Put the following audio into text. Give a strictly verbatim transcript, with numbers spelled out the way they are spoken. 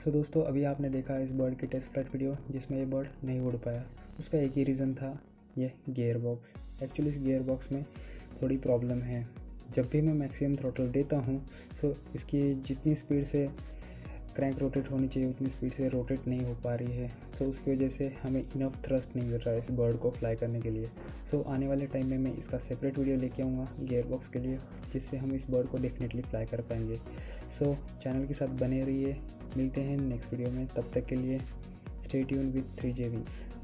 सो दोस्तों अभी आपने देखा इस बर्ड की टेस्ट फ्लाइट वीडियो जिसमें ये बर्ड नहीं उड़ पाया, उसका एक ही रीज़न था ये गियर बॉक्स। एक्चुअली इस गियर बॉक्स में थोड़ी प्रॉब्लम है। जब भी मैं मैक्सिमम थ्रोटल देता हूँ सो इसकी जितनी स्पीड से क्रैंक रोटेट होनी चाहिए उतनी स्पीड से रोटेट नहीं हो पा रही है। सो उसकी वजह से हमें इनफ थ्रस्ट नहीं मिल रहा है इस बर्ड को फ्लाई करने के लिए। सो आने वाले टाइम में मैं इसका सेपरेट वीडियो लेके आऊँगा गियर बॉक्स के लिए, जिससे हम इस बर्ड को डेफिनेटली फ्लाई कर पाएंगे। सो चैनल के साथ बने रहिए, मिलते हैं नेक्स्ट वीडियो में। तब तक के लिए stay tune with three J wings.